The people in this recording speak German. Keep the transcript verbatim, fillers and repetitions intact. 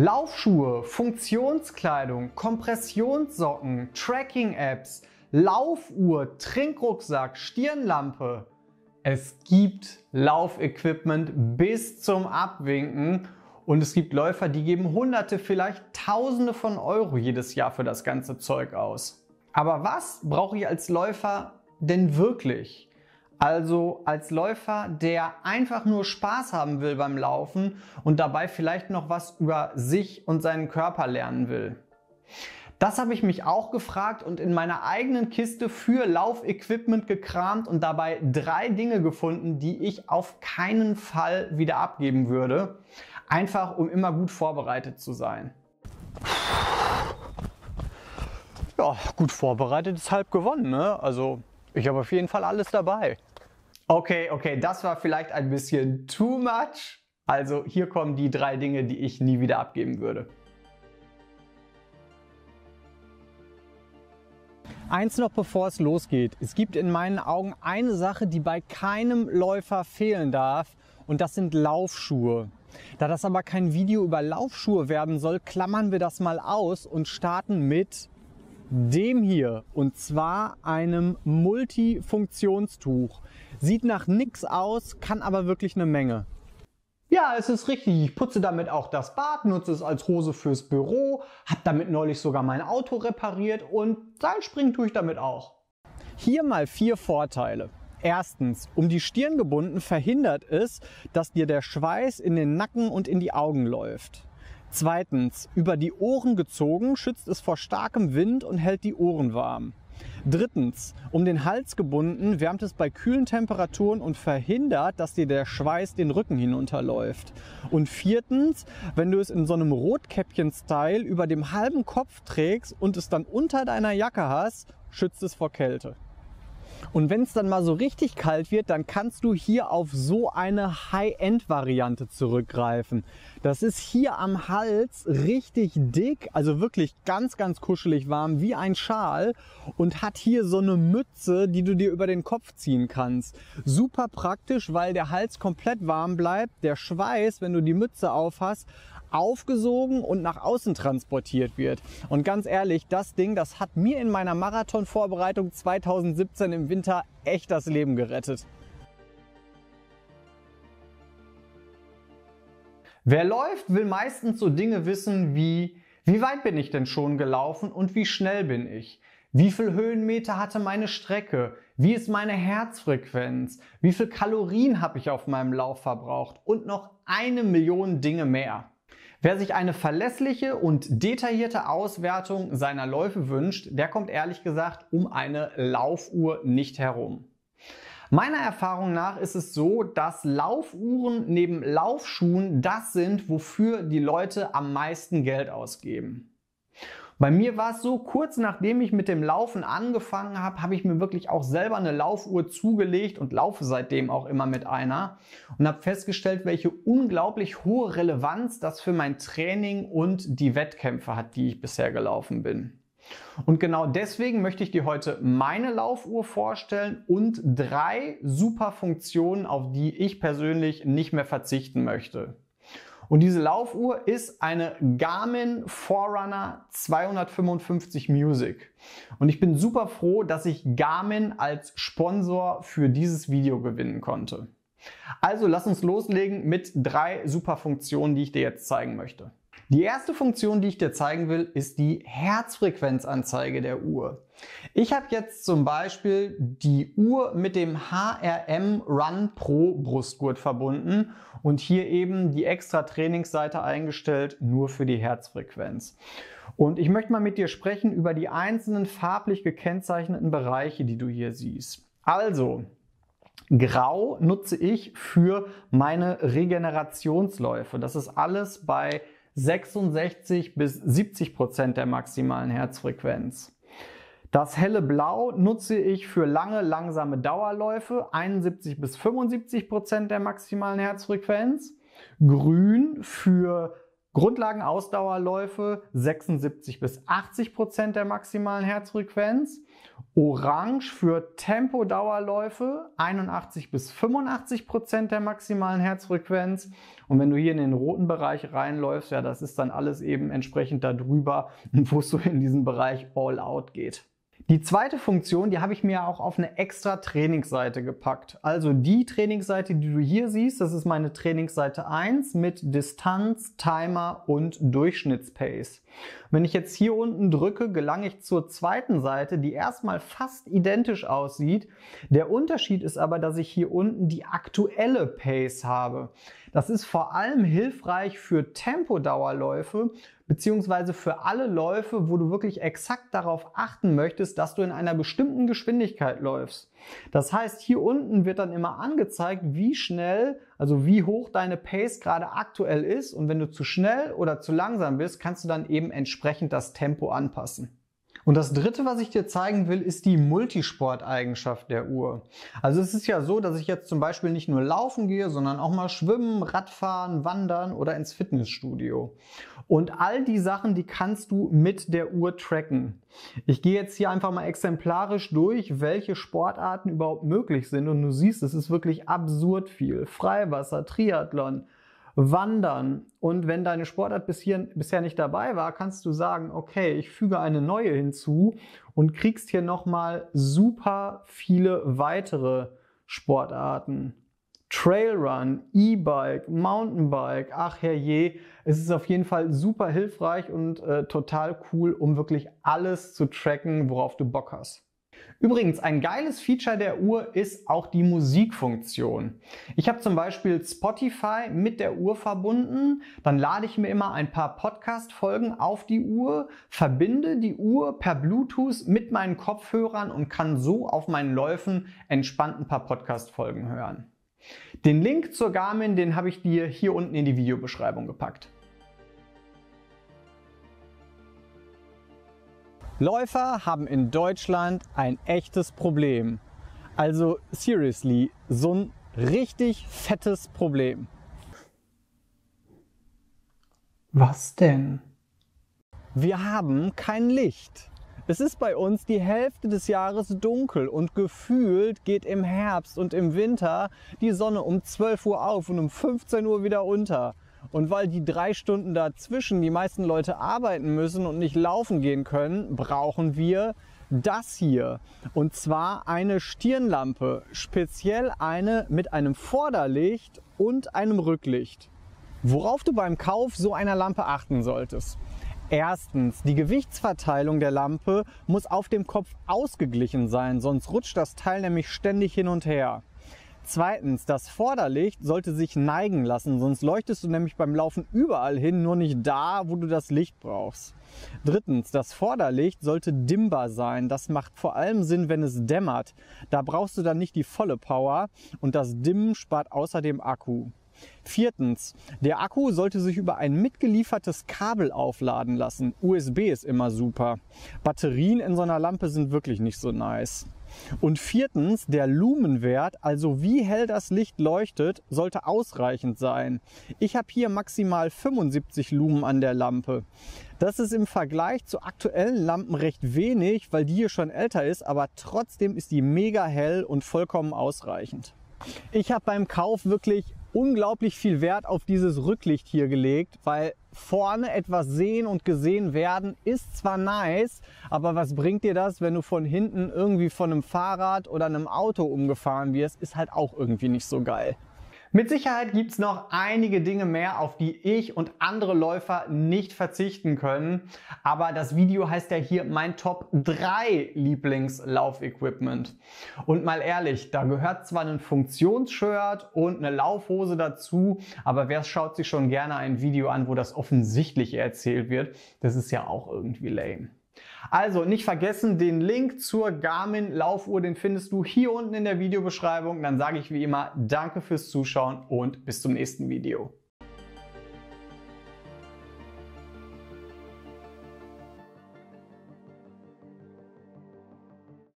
Laufschuhe, Funktionskleidung, Kompressionssocken, Tracking-Apps, Laufuhr, Trinkrucksack, Stirnlampe. Es gibt Laufequipment bis zum Abwinken und es gibt Läufer, die geben Hunderte, vielleicht Tausende von Euro jedes Jahr für das ganze Zeug aus. Aber was brauche ich als Läufer denn wirklich? Also als Läufer, der einfach nur Spaß haben will beim Laufen und dabei vielleicht noch was über sich und seinen Körper lernen will. Das habe ich mich auch gefragt und in meiner eigenen Kiste für Laufequipment gekramt und dabei drei Dinge gefunden, die ich auf keinen Fall wieder abgeben würde. Einfach, um immer gut vorbereitet zu sein. Ja, gut vorbereitet ist halb gewonnen, ne? Also ich habe auf jeden Fall alles dabei. Okay, okay, das war vielleicht ein bisschen too much. Also hier kommen die drei Dinge, die ich nie wieder abgeben würde. Eins noch, bevor es losgeht. Es gibt in meinen Augen eine Sache, die bei keinem Läufer fehlen darf, und das sind Laufschuhe. Da das aber kein Video über Laufschuhe werden soll, klammern wir das mal aus und starten mit dem hier, und zwar einem Multifunktionstuch. Sieht nach nix aus, kann aber wirklich eine Menge. Ja, es ist richtig. Ich putze damit auch das Bad, nutze es als Hose fürs Büro, habe damit neulich sogar mein Auto repariert und Seilspringen tue ich damit auch. Hier mal vier Vorteile. Erstens, um die Stirn gebunden verhindert es, dass dir der Schweiß in den Nacken und in die Augen läuft. Zweitens, über die Ohren gezogen schützt es vor starkem Wind und hält die Ohren warm. Drittens, um den Hals gebunden wärmt es bei kühlen Temperaturen und verhindert, dass dir der Schweiß den Rücken hinunterläuft. Und viertens, wenn du es in so einem Rotkäppchen-Style über dem halben Kopf trägst und es dann unter deiner Jacke hast, schützt es vor Kälte. Und wenn es dann mal so richtig kalt wird, dann kannst du hier auf so eine High-End-Variante zurückgreifen. Das ist hier am Hals richtig dick, also wirklich ganz, ganz kuschelig warm, wie ein Schal, und hat hier so eine Mütze, die du dir über den Kopf ziehen kannst. Super praktisch, weil der Hals komplett warm bleibt, der Schweiß, wenn du die Mütze auf hast, aufgesogen und nach außen transportiert wird. Und ganz ehrlich, das Ding, das hat mir in meiner Marathon-Vorbereitung zweitausendsiebzehn im Winter echt das Leben gerettet. Wer läuft, will meistens so Dinge wissen wie, wie weit bin ich denn schon gelaufen und wie schnell bin ich? Wie viel Höhenmeter hatte meine Strecke? Wie ist meine Herzfrequenz? Wie viel Kalorien habe ich auf meinem Lauf verbraucht? Und noch eine Million Dinge mehr. Wer sich eine verlässliche und detaillierte Auswertung seiner Läufe wünscht, der kommt ehrlich gesagt um eine Laufuhr nicht herum. Meiner Erfahrung nach ist es so, dass Laufuhren neben Laufschuhen das sind, wofür die Leute am meisten Geld ausgeben. Bei mir war es so, kurz nachdem ich mit dem Laufen angefangen habe, habe ich mir wirklich auch selber eine Laufuhr zugelegt und laufe seitdem auch immer mit einer und habe festgestellt, welche unglaublich hohe Relevanz das für mein Training und die Wettkämpfe hat, die ich bisher gelaufen bin. Und genau deswegen möchte ich dir heute meine Laufuhr vorstellen und drei super Funktionen, auf die ich persönlich nicht mehr verzichten möchte. Und diese Laufuhr ist eine Garmin Forerunner zweihundertfünfundfünfzig Music. Und ich bin super froh, dass ich Garmin als Sponsor für dieses Video gewinnen konnte. Also lass uns loslegen mit drei super Funktionen, die ich dir jetzt zeigen möchte. Die erste Funktion, die ich dir zeigen will, ist die Herzfrequenzanzeige der Uhr. Ich habe jetzt zum Beispiel die Uhr mit dem H R M Run Pro Brustgurt verbunden und hier eben die extra Trainingsseite eingestellt, nur für die Herzfrequenz. Und ich möchte mal mit dir sprechen über die einzelnen farblich gekennzeichneten Bereiche, die du hier siehst. Also, Grau nutze ich für meine Regenerationsläufe. Das ist alles bei sechsundsechzig bis siebzig Prozent der maximalen Herzfrequenz. Das helle Blau nutze ich für lange, langsame Dauerläufe, einundsiebzig bis fünfundsiebzig Prozent der maximalen Herzfrequenz. Grün für Grundlagenausdauerläufe sechsundsiebzig bis achtzig Prozent der maximalen Herzfrequenz. Orange für Tempodauerläufe einundachtzig bis fünfundachtzig Prozent der maximalen Herzfrequenz. Und wenn du hier in den roten Bereich reinläufst, ja, das ist dann alles eben entsprechend darüber, wo es so in diesen Bereich All Out geht. Die zweite Funktion, die habe ich mir auch auf eine extra Trainingsseite gepackt. Also die Trainingsseite, die du hier siehst, das ist meine Trainingsseite eins mit Distanz, Timer und Durchschnittspace. Wenn ich jetzt hier unten drücke, gelange ich zur zweiten Seite, die erstmal fast identisch aussieht. Der Unterschied ist aber, dass ich hier unten die aktuelle Pace habe. Das ist vor allem hilfreich für Tempodauerläufe, beziehungsweise für alle Läufe, wo du wirklich exakt darauf achten möchtest, dass du in einer bestimmten Geschwindigkeit läufst. Das heißt, hier unten wird dann immer angezeigt, wie schnell, also wie hoch deine Pace gerade aktuell ist, und wenn du zu schnell oder zu langsam bist, kannst du dann eben entsprechend das Tempo anpassen. Und das dritte, was ich dir zeigen will, ist die Multisport-Eigenschaft der Uhr. Also es ist ja so, dass ich jetzt zum Beispiel nicht nur laufen gehe, sondern auch mal schwimmen, Radfahren, wandern oder ins Fitnessstudio. Und all die Sachen, die kannst du mit der Uhr tracken. Ich gehe jetzt hier einfach mal exemplarisch durch, welche Sportarten überhaupt möglich sind. Und du siehst, es ist wirklich absurd viel. Freiwasser, Triathlon, Wandern. Und wenn deine Sportart bis hier, bisher nicht dabei war, kannst du sagen, okay, ich füge eine neue hinzu und kriegst hier nochmal super viele weitere Sportarten. Trailrun, E-Bike, Mountainbike, ach herrje, es ist auf jeden Fall super hilfreich und äh, total cool, um wirklich alles zu tracken, worauf du Bock hast. Übrigens, ein geiles Feature der Uhr ist auch die Musikfunktion. Ich habe zum Beispiel Spotify mit der Uhr verbunden, dann lade ich mir immer ein paar Podcast-Folgen auf die Uhr, verbinde die Uhr per Bluetooth mit meinen Kopfhörern und kann so auf meinen Läufen entspannt ein paar Podcast-Folgen hören. Den Link zur Garmin, den habe ich dir hier unten in die Videobeschreibung gepackt. Läufer haben in Deutschland ein echtes Problem. Also seriously, so ein richtig fettes Problem. Was denn? Wir haben kein Licht. Es ist bei uns die Hälfte des Jahres dunkel und gefühlt geht im Herbst und im Winter die Sonne um zwölf Uhr auf und um fünfzehn Uhr wieder unter. Und weil die drei Stunden dazwischen die meisten Leute arbeiten müssen und nicht laufen gehen können, brauchen wir das hier. Und zwar eine Stirnlampe, speziell eine mit einem Vorderlicht und einem Rücklicht. Worauf du beim Kauf so einer Lampe achten solltest. Erstens, die Gewichtsverteilung der Lampe muss auf dem Kopf ausgeglichen sein, sonst rutscht das Teil nämlich ständig hin und her. Zweitens, das Vorderlicht sollte sich neigen lassen, sonst leuchtest du nämlich beim Laufen überall hin, nur nicht da, wo du das Licht brauchst. Drittens, das Vorderlicht sollte dimmbar sein. Das macht vor allem Sinn, wenn es dämmert. Da brauchst du dann nicht die volle Power und das Dimmen spart außerdem Akku. Viertens, der Akku sollte sich über ein mitgeliefertes Kabel aufladen lassen. U S B ist immer super. Batterien in so einer Lampe sind wirklich nicht so nice. Und viertens, der Lumenwert, also wie hell das Licht leuchtet, sollte ausreichend sein. Ich habe hier maximal fünfundsiebzig Lumen an der Lampe. Das ist im Vergleich zu aktuellen Lampen recht wenig, weil die hier schon älter ist, aber trotzdem ist die mega hell und vollkommen ausreichend. Ich habe beim Kauf wirklich unglaublich viel Wert auf dieses Rücklicht hier gelegt, weil vorne etwas sehen und gesehen werden ist zwar nice, aber was bringt dir das, wenn du von hinten irgendwie von einem Fahrrad oder einem Auto umgefahren wirst, ist halt auch irgendwie nicht so geil. Mit Sicherheit gibt es noch einige Dinge mehr, auf die ich und andere Läufer nicht verzichten können, aber das Video heißt ja hier mein Top drei Lieblingslaufequipment. Und mal ehrlich, da gehört zwar ein Funktionsshirt und eine Laufhose dazu, aber wer schaut sich schon gerne ein Video an, wo das Offensichtliche erzählt wird? Das ist ja auch irgendwie lame. Also nicht vergessen, den Link zur Garmin Laufuhr, den findest du hier unten in der Videobeschreibung. Dann sage ich wie immer, danke fürs Zuschauen und bis zum nächsten Video.